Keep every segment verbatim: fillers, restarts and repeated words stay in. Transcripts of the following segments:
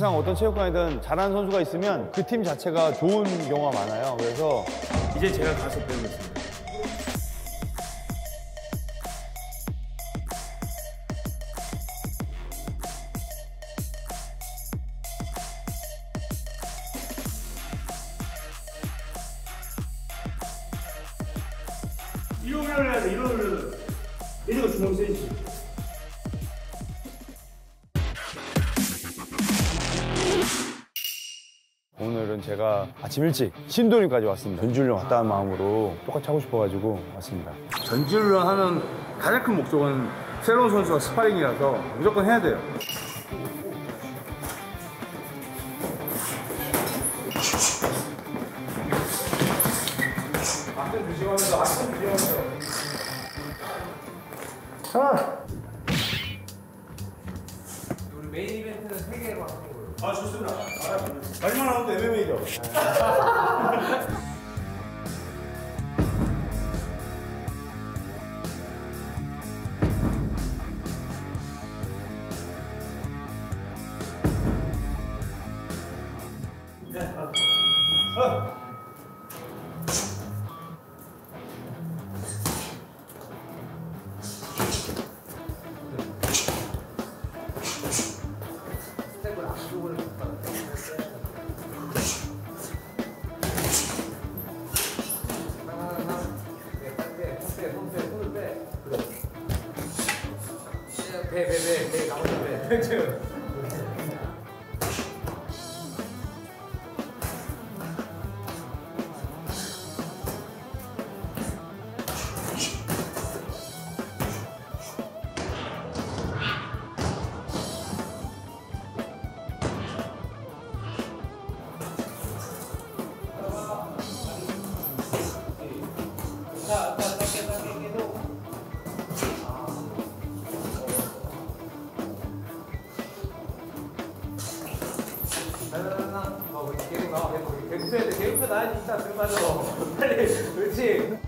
항상 어떤 체육관이든 잘하는 선수가 있으면 그 팀 자체가 좋은 경우가 많아요. 그래서 이제 제가 가서 배우겠습니다. 이리로 올려야 돼, 이리로 올려야 돼. 이리로 주먹 세지. 오늘은 제가 아침 일찍 신도림까지 왔습니다. 전지훈련 왔다는 마음으로 똑같이 하고 싶어가지고 왔습니다. 전지훈련 하는 가장 큰 목적은 새로운 선수와 스파링이라서 무조건 해야 돼요. 아! 우리 메인 이벤트는 세 개로 하는 거예요. 아, 좋습니다. 마지막 라운드 엠엠에이죠. 배배배배 나오는 배. 그렇죠. 개그표 나야 진짜 정말로 빨리 그렇지.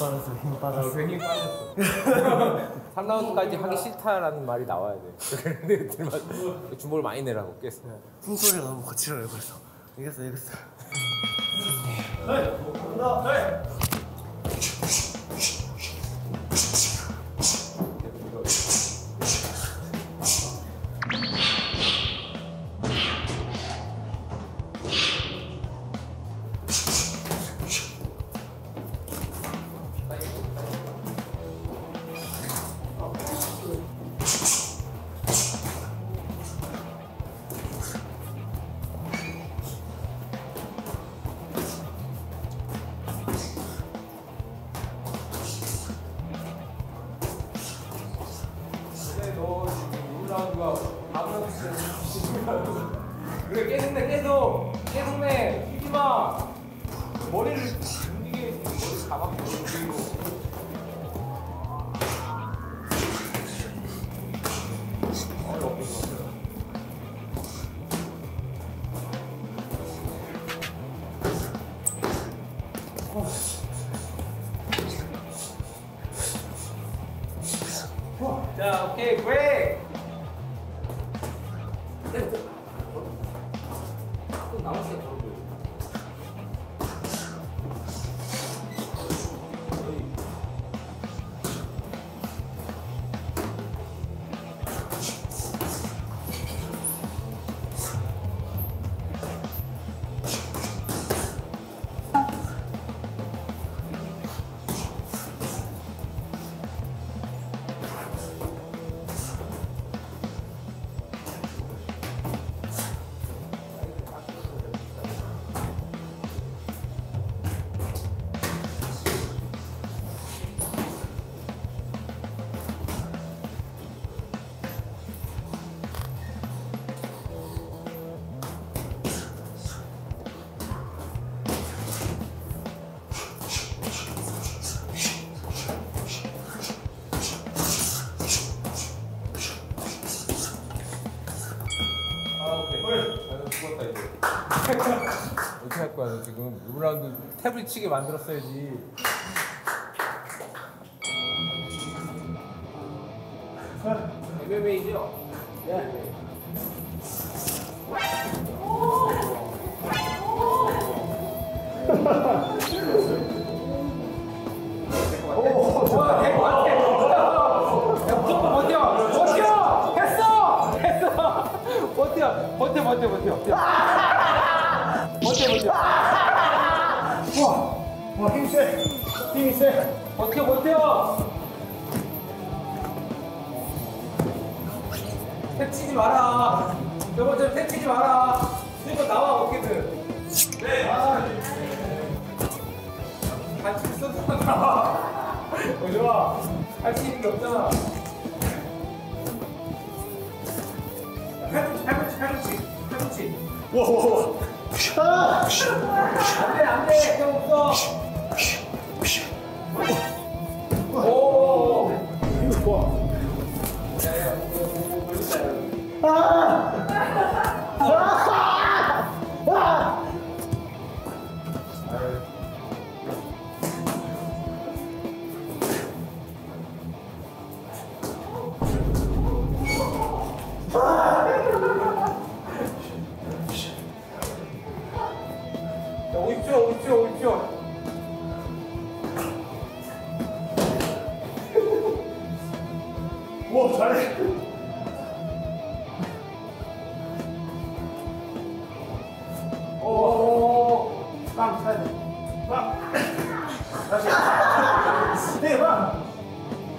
빠졌어, 힘 빠졌어. 괜히 빠졌어. 삼 라운드까지 하기 싫다라는 말이 나와야 돼. 그런 애들만 주먹을 많이 내라고 깼어. 풍소리가 너무 거칠어요, 그래서. 이겼어, 이겼어. 네. 그래 깨는데 계속 계속 내 뛰지마. 머리를 움직이게 머리 가방 움직이고 어려운 것 같아요. 자 오케이 브레이크. 죽었다 이제. 어떻게 할 거야 너 지금? 일 라운드 태블릿 치게 만들었어야지. 엠엠에이죠? 네. 버텨 버텨 버텨 버텨 버텨 버텨. 와와 힘 세, 힘이 세. 버텨 버텨. 택치지 마라. 저번처럼 택치지 마라. 이거 나와 어깨들. 네. 같이 쏟아나. 어 좋아. 할 수 있는 게 없잖아. 팔꿈치 팔꿈치 팔꿈치 팔꿈치. 와와와. 안돼 안돼 형 없어. 오. 와. 야야 뭐 걸렸다. 아. 아. 아. 오 잘해. 오, 빵 사야 돼. 빵. 다시. 네, 빵.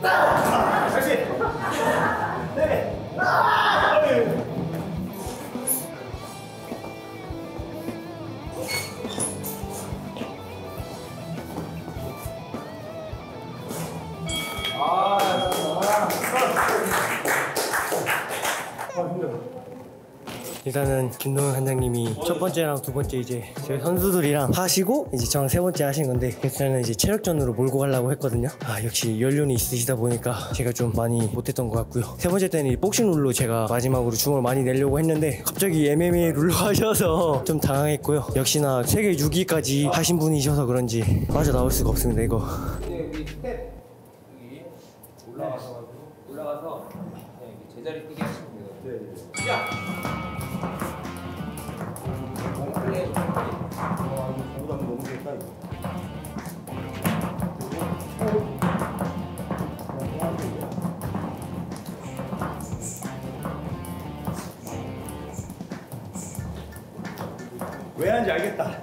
다시. 네. 일단은 김동현 관장님이 첫 번째랑 두 번째 이제 저희 선수들이랑 하시고 이제 저랑 세 번째 하신 건데 일단은 이제 체력전으로 몰고 가려고 했거든요. 아 역시 연륜이 있으시다 보니까 제가 좀 많이 못했던 것 같고요. 세 번째 때는 이 복싱 룰로 제가 마지막으로 중을 많이 내려고 했는데 갑자기 엠엠에이 룰로 하셔서 좀 당황했고요. 역시나 세계 육 위까지 하신 분이셔서 그런지 빠져나올 수가 없습니다 이거. 이제 우리 스텝 여기 올라가서 올라가서 제자리 뛰게 하시면 돼요. 시작! 왜 하는지 알겠다.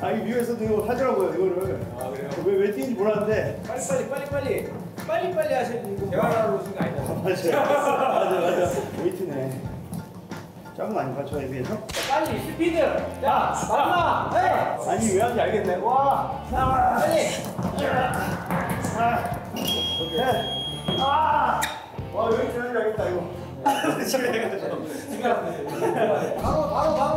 아 이 미국에서도 이거 하더라고요 이거를. 아 그래요? 왜 왜 뛰는지 몰랐는데. 빨리 빨리 빨리 빨리 빨리 빨리 하셔야지 이거. 대화하러 오신 거 아니다. 맞아 맞아 맞아. 웨이트네. 짬은 많이 받쳐야 돼서. 빨리 스피드. 야 맞나? 네. 아니 왜 하는지 알겠네. 와. 아, 빨리. 아. 오케이. 아. 와 왜 이렇게 하는지 알겠다 이거. 집에 가야 집에 가야 바로 바로 바로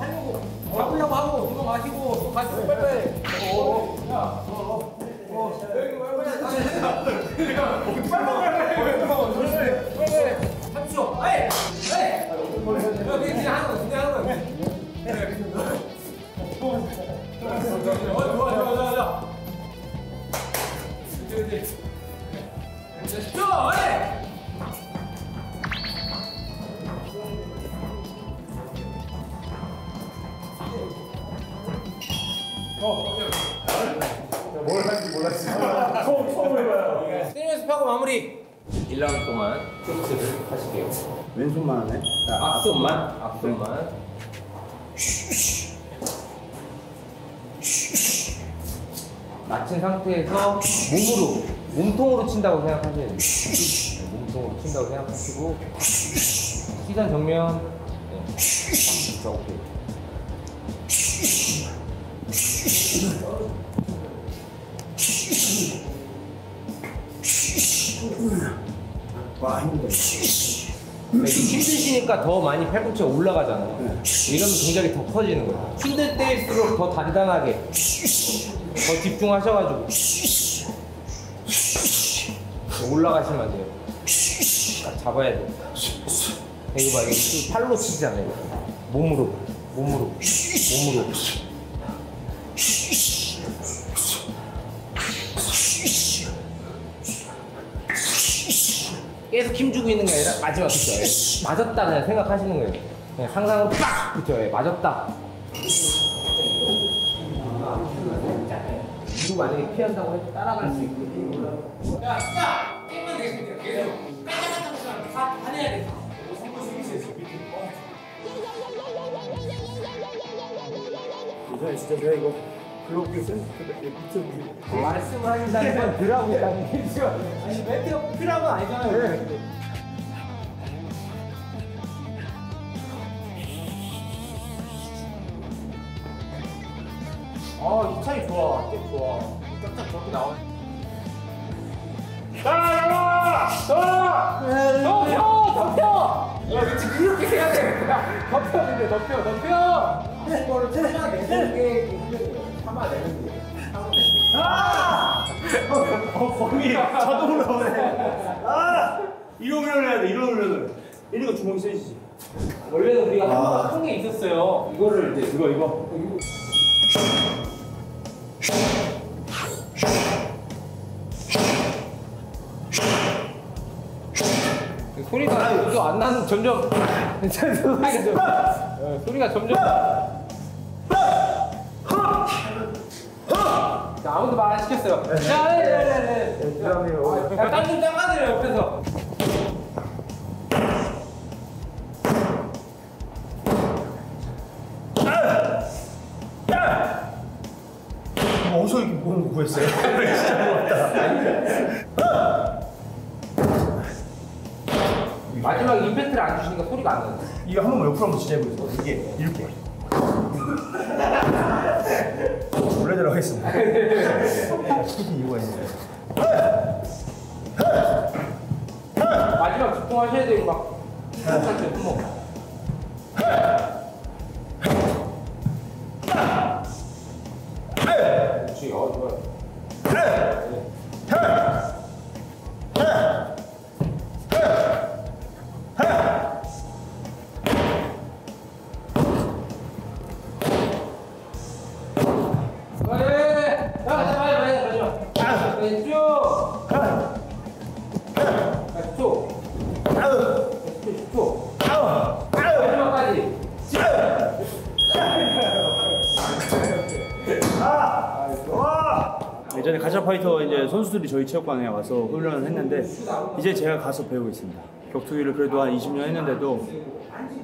하려고 잡으려고 하고 이거 마시고 또 같이 빨리. 뭘 할지 몰랐어요. 처음, 처음 해봐요. 세 연습하고 마무리. 일 라운드 동안 크로스를 하실게요. 왼손만 하네? 앞손만? 앞손만. 맞힌 상태에서 몸으로, 몸통으로 친다고 생각하세요. 몸통으로 친다고 생각하시고 시선 정면. 네. 자, 오케이. 어, 많이 쉬쉬. 힘드시니까 더 많이 팔꿈치가 올라가잖아요. 네. 이러면 동작이 더 커지는 거예요. 힘들 때일수록 더 단단하게, 더 집중하셔가지고 더 올라가시면 안 돼요. 딱 잡아야 돼요. 이거 봐, 이거 팔로 치잖아요. 몸으로, 몸으로, 몸으로. 계속 힘주고 있는 게 아니라 마지막 그쵸? 맞았다 그냥 생각하시는 거예요. 그냥 상상으로 빡! 그쵸? 맞았다. 그리고 만약에 피한다고 해도 따라갈 수 있고. 야! 야! 땡만 되겠습니다. 계속. 까딱까딱까딱 다 반해야 돼. 삼 분 승리세요. 이거 진짜 내가 이거 글로벌 센터에 미쳐버리고 말씀하신다는 건 드라고 있다는 얘기죠. 아니 매트가 필요한 건 아니잖아요. 네. 아, 이 차이 좋아. 딱 좋아. 쫙쫙 저렇게 나와. 따라와! 따라와! 덮여! 덮여! 야, 그치 그렇게 해야 돼. 덮여, 근데 덮여, 덮여! 이거를 찾아야 돼. 참아야 되는 거예요. 아! 어, 범위 자동으로 나오네. 아! 이런 훈련을 해야 돼, 이런 훈련을. 이러니까 주먹이 세지지. 원래는 우리가 아. 한번 큰 게 있었어요. 이거를 이제, 이거, 이거. 소리가 점점 안 나는, 점점. 소리가 점점. 아무도 말 안 시켰어요. 야, 네, 네, 네, 네. 죄송해요. 약간 좀 짱가드려 옆에서. 어디서 이렇게 보는 거 구했어요? 진짜 무섭다. 마지막에 임팩트를 안 주시니까 소리가 안 나네. 이거 한 번만 옆으로 한번 진짜 해보겠습니다. 이게 이렇게. 원래대로 하겠습니다. 시키신 이유가 있는데. 마지막 집중하셔야 돼요. 막 한 대 품목. 그렇지. 어, 좋아요. 예전에 가챠파이터 이제 선수들이 저희 체육관에 와서 훈련을 했는데 이제 제가 가서 배우고 있습니다. 격투기를 그래도 한 이십 년 했는데도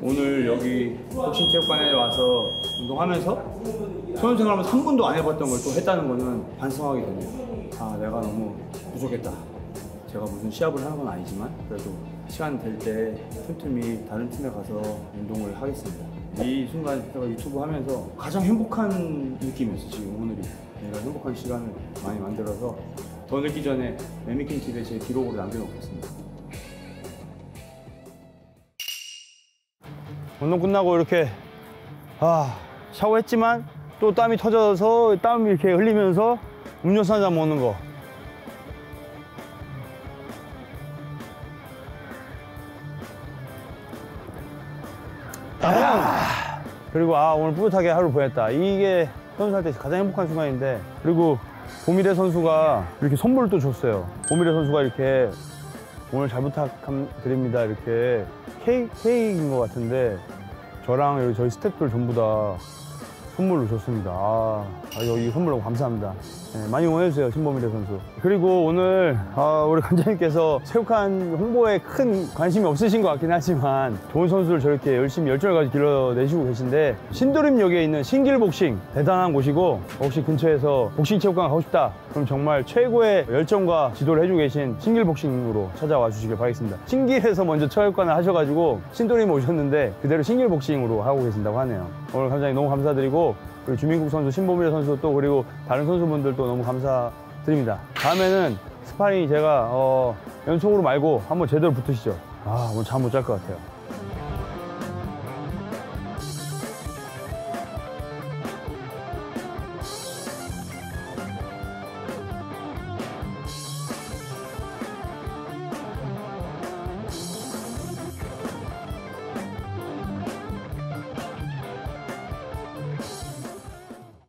오늘 여기 복싱 체육관에 와서 운동하면서 소년생활하면서 한 번도 안 해봤던 걸 또 했다는 거는 반성하게 되네요. 아, 내가 너무 부족했다. 제가 무슨 시합을 하는 건 아니지만 그래도 시간 될 때 틈틈이 다른 팀에 가서 운동을 하겠습니다. 이 순간 제가 유튜브 하면서 가장 행복한 느낌이었어요. 지금 오늘이 내가 행복한 시간을 많이 만들어서 더 늦기 전에 매미킹 티비에 제 기록으로 남겨놓겠습니다. 운동 끝나고 이렇게 아 샤워했지만 또 땀이 터져서 땀 이렇게 흘리면서 음료수 한 잔 먹는 거. 아, 그리고 아 오늘 뿌듯하게 하루 보냈다. 이게 선수할 때 가장 행복한 순간인데. 그리고 보미래 선수가 이렇게 선물을 또 줬어요. 보미래 선수가 이렇게 오늘 잘 부탁드립니다 이렇게 케이크, 케이크인 것 같은데 저랑 여기 저희 스태프들 전부 다 선물로 줬습니다. 아, 아 여기 선물 너무 감사합니다. 네, 많이 응원해주세요 신범일 선수. 그리고 오늘 아, 우리 관장님께서 체육관 홍보에 큰 관심이 없으신 것 같긴 하지만 좋은 선수를 저렇게 열심히 열정을 가지고 길러내시고 계신데 신도림역에 있는 신길복싱 대단한 곳이고 혹시 근처에서 복싱 체육관 가고 싶다 그럼 정말 최고의 열정과 지도를 해주고 계신 신길복싱으로 찾아와 주시길 바라겠습니다. 신길에서 먼저 체육관을 하셔가지고 신도림 오셨는데 그대로 신길복싱으로 하고 계신다고 하네요. 오늘 관장님 너무 감사드리고 그리고 주민국 선수, 신보미 선수 또 그리고 다른 선수분들도 너무 감사드립니다. 다음에는 스파링 제가 어, 연속으로 말고 한번 제대로 붙으시죠. 아, 오늘 잠 못 잘 것 같아요.